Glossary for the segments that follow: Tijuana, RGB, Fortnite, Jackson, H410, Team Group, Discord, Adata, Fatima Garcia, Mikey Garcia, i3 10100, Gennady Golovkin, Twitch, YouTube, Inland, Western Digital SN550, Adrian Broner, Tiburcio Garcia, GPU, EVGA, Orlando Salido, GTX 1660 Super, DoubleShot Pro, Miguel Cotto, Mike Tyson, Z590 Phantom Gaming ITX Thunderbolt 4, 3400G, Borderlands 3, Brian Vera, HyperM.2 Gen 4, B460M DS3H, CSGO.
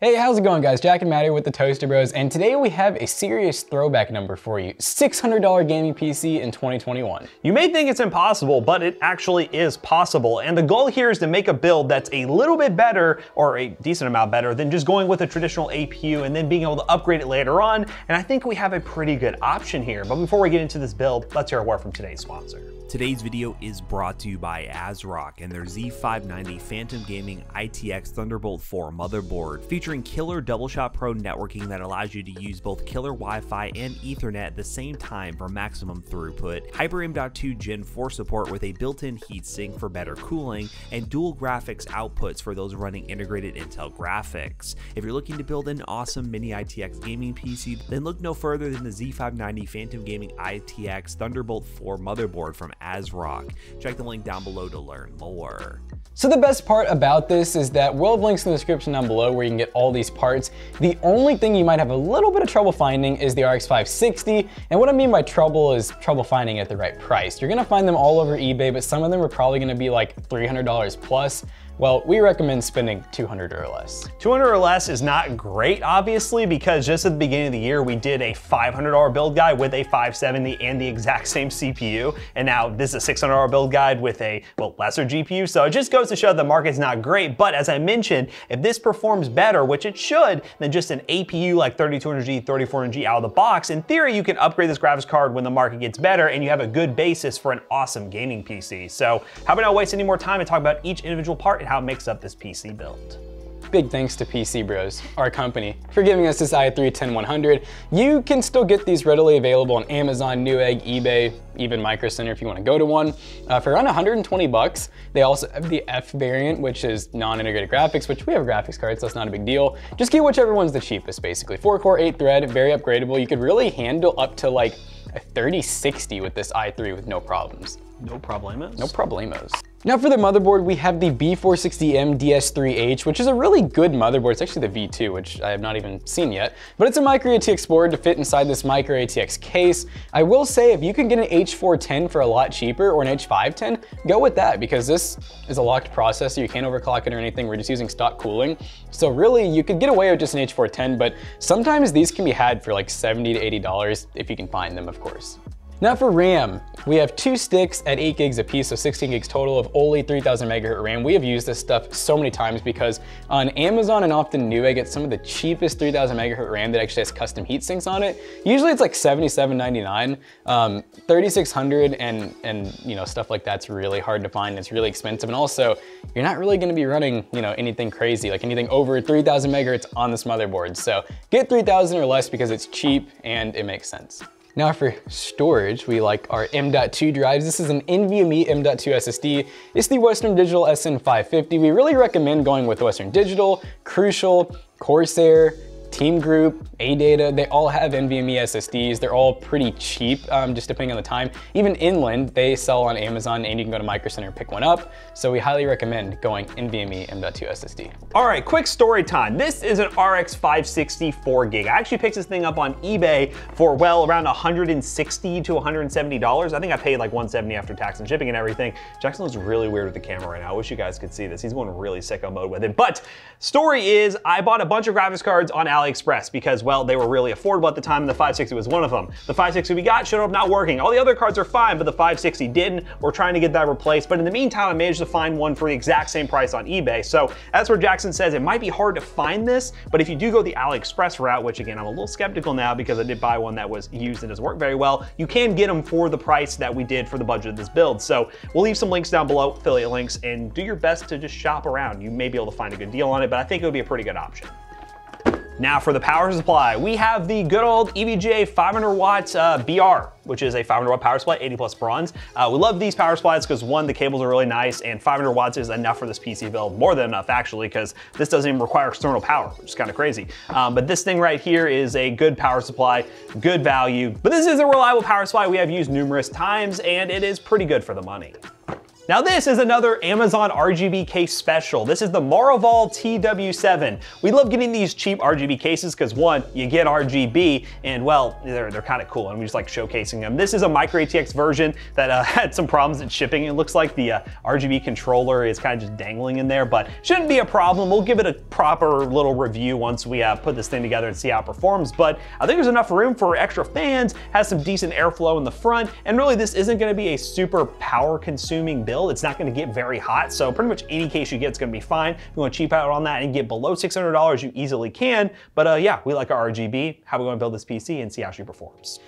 Hey, how's it going guys? Jack and Maddie with the Toasty Bros, and today we have a serious throwback number for you. $600 gaming PC in 2021. You may think it's impossible, but it actually is possible. And the goal here is to make a build that's a little bit better, or a decent amount better, than just going with a traditional APU and then being able to upgrade it later on. And I think we have a pretty good option here. But before we get into this build, let's hear a word from today's sponsor. Today's video is brought to you by ASRock and their Z590 Phantom Gaming ITX Thunderbolt 4 motherboard, featuring killer DoubleShot Pro networking that allows you to use both killer Wi-Fi and Ethernet at the same time for maximum throughput, HyperM.2 Gen 4 support with a built-in heatsink for better cooling, and dual graphics outputs for those running integrated Intel graphics. If you're looking to build an awesome mini ITX gaming PC, then look no further than the Z590 Phantom Gaming ITX Thunderbolt 4 motherboard from ASRock. Check the link down below to learn more. So the best part about this is that we'll have links in the description down below where you can get all these parts. The only thing you might have a little bit of trouble finding is the RX 560. And what I mean by trouble is trouble finding at the right price. You're gonna find them all over eBay, but some of them are probably gonna be like $300 plus. Well, we recommend spending $200 or less. $200 or less is not great, obviously, because just at the beginning of the year, we did a $500 build guide with a 570 and the exact same CPU. And now this is a $600 build guide with a, well, lesser GPU. So it just goes to show the market's not great. But as I mentioned, if this performs better, which it should, than just an APU like 3200G, 3400G out of the box, in theory, you can upgrade this graphics card when the market gets better and you have a good basis for an awesome gaming PC. So how about not waste any more time and talk about each individual part and how it makes up this PC build. Big thanks to PC Bros, our company, for giving us this i3 10100. You can still get these readily available on Amazon, Newegg, eBay, even Micro Center if you want to go to one. For around 120 bucks, they also have the F variant, which is non-integrated graphics, which we have a graphics card, so that's not a big deal. Just get whichever one's the cheapest, basically. 4-core, 8-thread, very upgradable. You could really handle up to like a 3060 with this i3 with no problems. No problemos? No problemos. Now for the motherboard, we have the B460M DS3H, which is a really good motherboard. It's actually the V2, which I have not even seen yet, but it's a micro ATX board to fit inside this micro ATX case. I will say if you can get an H410 for a lot cheaper or an H510, go with that because this is a locked processor. You can't overclock it or anything. We're just using stock cooling. So really you could get away with just an H410, but sometimes these can be had for like $70 to $80 if you can find them, of course. Now for RAM, we have 2 sticks at 8 gigs apiece, so 16 gigs total of only 3000 megahertz RAM. We have used this stuff so many times because on Amazon and often Newegg, it's some of the cheapest 3000 megahertz RAM that actually has custom heat sinks on it. Usually it's like $77.99, 3600 and you know, stuff like that's really hard to find. It's really expensive, and also you're not really going to be running, you know, anything crazy, like anything over 3000 megahertz on this motherboard. So get 3000 or less because it's cheap and it makes sense. Now for storage, we like our M.2 drives. This is an NVMe M.2 SSD. It's the Western Digital SN550. We really recommend going with Western Digital, Crucial, Corsair, Team Group, Adata. They all have NVMe SSDs. They're all pretty cheap, just depending on the time. Even Inland, they sell on Amazon, and you can go to Micro Center and pick one up. So we highly recommend going NVMe M.2 SSD. All right, quick story time. This is an RX 560 4 gig. I actually picked this thing up on eBay for, well, around $160 to $170. I think I paid like $170 after tax and shipping and everything. Jackson looks really weird with the camera right now. I wish you guys could see this. He's going really sicko mode with it. But story is, I bought a bunch of graphics cards on AliExpress because, well, they were really affordable at the time, and the 560 was one of them. The 560 we got showed up not working. All the other cards are fine, but the 560 didn't. We're trying to get that replaced, but in the meantime, I managed to find one for the exact same price on eBay. So that's where Jackson says it might be hard to find this, but if you do go the AliExpress route, which again, I'm a little skeptical now because I did buy one that was used and doesn't work very well, you can get them for the price that we did for the budget of this build. So we'll leave some links down below, affiliate links, and do your best to just shop around. You may be able to find a good deal on it, but I think it would be a pretty good option. Now for the power supply, we have the good old EVGA 500 watts BR, which is a 500 watt power supply, 80 plus bronze. We love these power supplies because one, the cables are really nice, and 500 watts is enough for this PC build, more than enough actually, because this doesn't even require external power, which is kind of crazy. But this thing right here is a good power supply, good value, but this is a reliable power supply we have used numerous times, and it is pretty good for the money. Now this is another Amazon RGB case special. This is the Morovol TW7. We love getting these cheap RGB cases because one, you get RGB and well, they're kind of cool and we just like showcasing them. This is a micro ATX version that had some problems in shipping. It looks like the RGB controller is kind of just dangling in there, but shouldn't be a problem. We'll give it a proper little review once we put this thing together and see how it performs. But I think there's enough room for extra fans, has some decent airflow in the front, and really this isn't gonna be a super power consuming build. It's not gonna get very hot, so pretty much any case you get is gonna be fine. If you wanna cheap out on that and get below $600, you easily can. But yeah, we like our RGB. How are we gonna build this PC and see how she performs?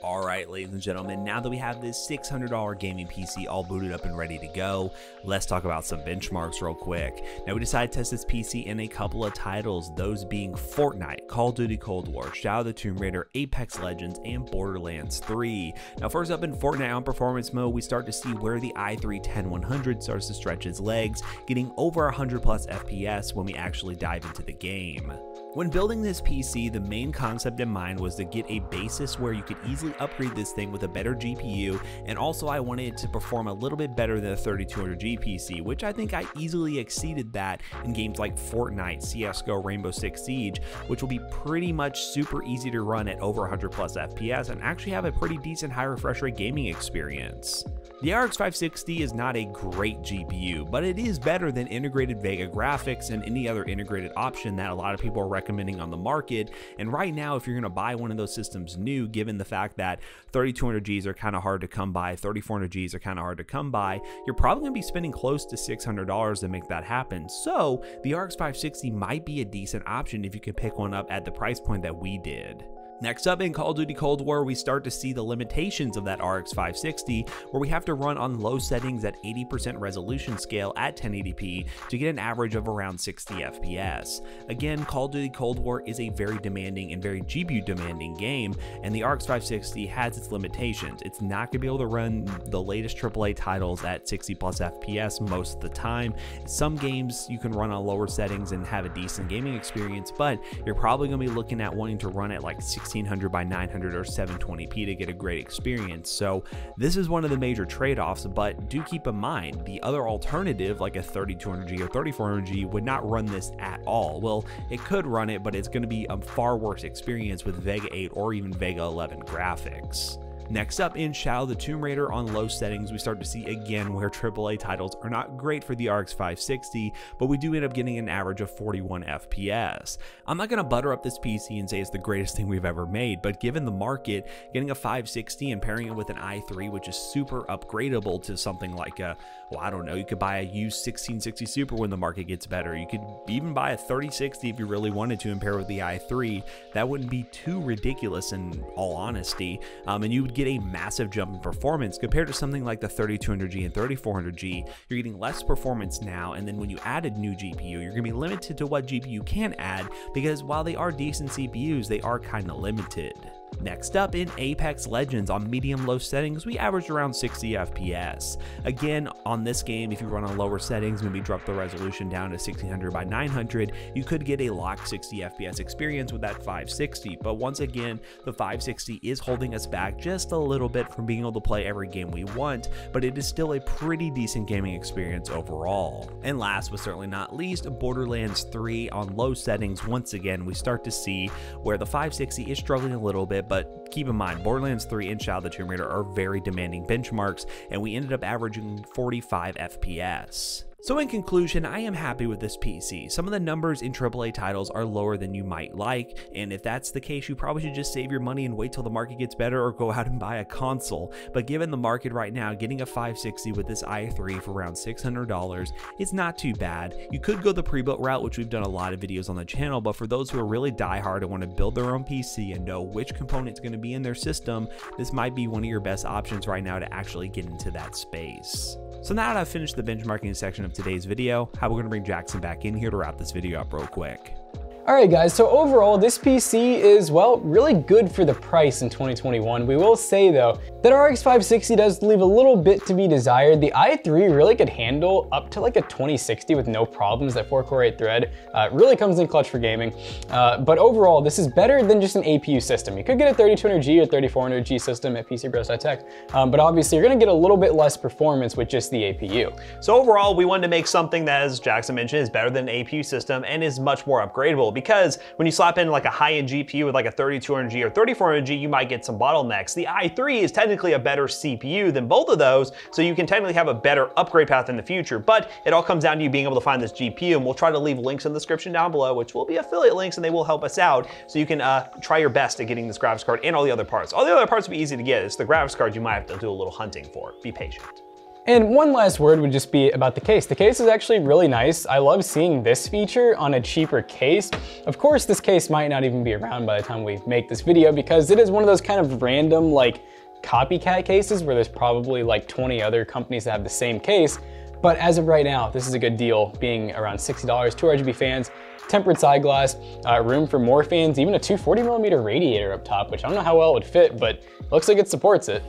All right, ladies and gentlemen, now that we have this $600 gaming PC all booted up and ready to go, let's talk about some benchmarks real quick. Now, we decided to test this PC in a couple of titles, those being Fortnite, Call of Duty Cold War, Shadow of the Tomb Raider, Apex Legends, and Borderlands 3. Now, first up in Fortnite on performance mode, we start to see where the i3 10100 starts to stretch its legs, getting over 100 plus FPS when we actually dive into the game. When building this PC, the main concept in mind was to get a basis where you could easily upgrade this thing with a better GPU, and also I wanted it to perform a little bit better than a 3200G PC, which I think I easily exceeded that in games like Fortnite, CSGO, Rainbow Six Siege, which will be pretty much super easy to run at over 100 plus FPS and actually have a pretty decent high refresh rate gaming experience. The RX 560 is not a great GPU, but it is better than integrated Vega graphics and any other integrated option that a lot of people are recommending on the market. And right now, if you're going to buy one of those systems new, given the fact that 3200Gs are kind of hard to come by, 3400Gs are kind of hard to come by, you're probably going to be spending close to $600 to make that happen. So the RX 560 might be a decent option if you could pick one up at the price point that we did. Next up in Call of Duty Cold War, we start to see the limitations of that RX 560, where we have to run on low settings at 80% resolution scale at 1080p to get an average of around 60 FPS. Again, Call of Duty Cold War is a very demanding and very GPU demanding game, and the RX 560 has its limitations. It's not going to be able to run the latest AAA titles at 60 plus FPS most of the time. Some games you can run on lower settings and have a decent gaming experience, but you're probably going to be looking at wanting to run at like 1600 by 900 or 720p to get a great experience. So this is one of the major trade-offs, but do keep in mind the other alternative, like a 3200G or 3400G, would not run this at all. Well, it could run it, but it's going to be a far worse experience with Vega 8 or even Vega 11 graphics. Next up in Shadow of the Tomb Raider on low settings, we start to see again where AAA titles are not great for the RX 560, but we do end up getting an average of 41 FPS. I'm not going to butter up this PC and say it's the greatest thing we've ever made, but given the market, getting a 560 and pairing it with an i3, which is super upgradable to something like a, well, I don't know, you could buy a used 1660 Super when the market gets better. You could even buy a 3060 if you really wanted to and pair with the i3. That wouldn't be too ridiculous in all honesty, and you would get a massive jump in performance compared to something like the 3200G and 3400G. You're getting less performance now, and then when you add a new GPU, you're going to be limited to what GPU can add, because while they are decent CPUs, they are kind of limited. Next up, in Apex Legends on medium-low settings, we averaged around 60 FPS. Again, on this game, if you run on lower settings, maybe drop the resolution down to 1600 by 900, you could get a locked 60 FPS experience with that 560. But once again, the 560 is holding us back just a little bit from being able to play every game we want, but it is still a pretty decent gaming experience overall. And last but certainly not least, Borderlands 3 on low settings. Once again, we start to see where the 560 is struggling a little bit, but keep in mind, Borderlands 3 and Shadow of the Tomb Raider are very demanding benchmarks, and we ended up averaging 45 FPS. So in conclusion, I am happy with this PC. Some of the numbers in AAA titles are lower than you might like, and if that's the case, you probably should just save your money and wait till the market gets better or go out and buy a console. But given the market right now, getting a 560 with this i3 for around $600 is not too bad. You could go the pre-built route, which we've done a lot of videos on the channel, but for those who are really diehard and want to build their own PC and know which component's going to be in their system, this might be one of your best options right now to actually get into that space. So now that I've finished the benchmarking section of today's video, we're going to bring Jackson back in here to wrap this video up real quick. Alright guys, so overall this PC is, well, really good for the price in 2021. We will say though, that RX 560 does leave a little bit to be desired. The i3 really could handle up to like a 2060 with no problems. That 4-core 8-thread really comes in clutch for gaming. But overall, this is better than just an APU system. You could get a 3200G or 3400G system at pcbros.tech, but obviously you're gonna get a little bit less performance with just the APU. So overall, we wanted to make something that, as Jackson mentioned, is better than an APU system and is much more upgradable. Because when you slap in like a high-end GPU with like a 3200G or 3400G, you might get some bottlenecks. The i3 is technically a better CPU than both of those, so you can technically have a better upgrade path in the future, but it all comes down to you being able to find this GPU, and we'll try to leave links in the description down below, which will be affiliate links, and they will help us out, so you can try your best at getting this graphics card and all the other parts. All the other parts will be easy to get. It's the graphics card you might have to do a little hunting for. Be patient. And one last word would just be about the case. The case is actually really nice. I love seeing this feature on a cheaper case. Of course, this case might not even be around by the time we make this video because it is one of those kind of random like copycat cases where there's probably like 20 other companies that have the same case. But as of right now, this is a good deal being around $60, 2 RGB fans, tempered side glass, room for more fans, even a 240mm radiator up top, which I don't know how well it would fit, but looks like it supports it.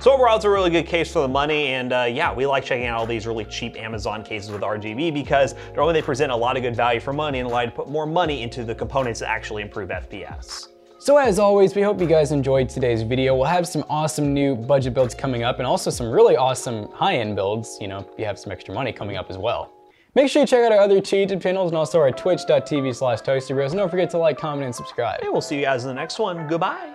So overall, it's a really good case for the money, and yeah, we like checking out all these really cheap Amazon cases with RGB because normally they present a lot of good value for money and allow you to put more money into the components that actually improve FPS. So as always, we hope you guys enjoyed today's video. We'll have some awesome new budget builds coming up and also some really awesome high-end builds, you know, if you have some extra money coming up as well. Make sure you check out our other two YouTube channels and also our twitch.tv/toastybros, and don't forget to like, comment, and subscribe. And we'll see you guys in the next one. Goodbye.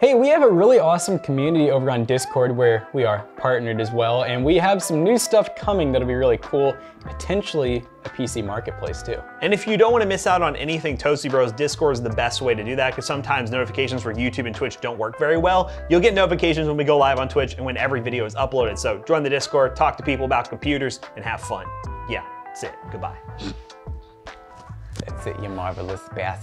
Hey, we have a really awesome community over on Discord where we are partnered as well, and we have some new stuff coming that'll be really cool, potentially a PC marketplace too. And if you don't want to miss out on anything Toasty Bros, Discord is the best way to do that because sometimes notifications for YouTube and Twitch don't work very well. You'll get notifications when we go live on Twitch and when every video is uploaded. So join the Discord, talk to people about computers, and have fun. Yeah, that's it. Goodbye. That's it, you marvelous bastard.